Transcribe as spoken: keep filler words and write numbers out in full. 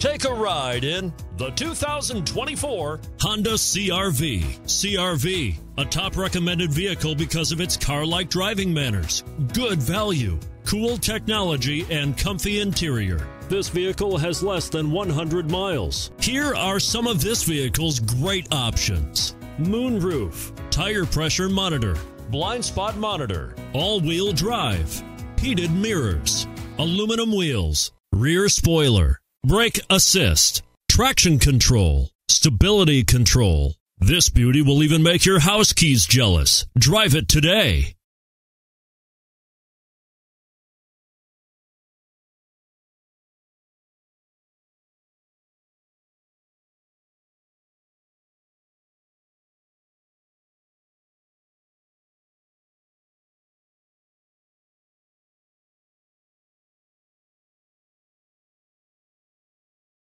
Take a ride in the two thousand twenty-four Honda C R V. C R V, a top recommended vehicle because of its car-like driving manners, good value, cool technology, and comfy interior. This vehicle has less than one hundred miles. Here are some of this vehicle's great options: moonroof, tire pressure monitor, blind spot monitor, all-wheel drive, heated mirrors, aluminum wheels, rear spoiler, brake assist, traction control, stability control. This beauty will even make your house keys jealous. Drive it today.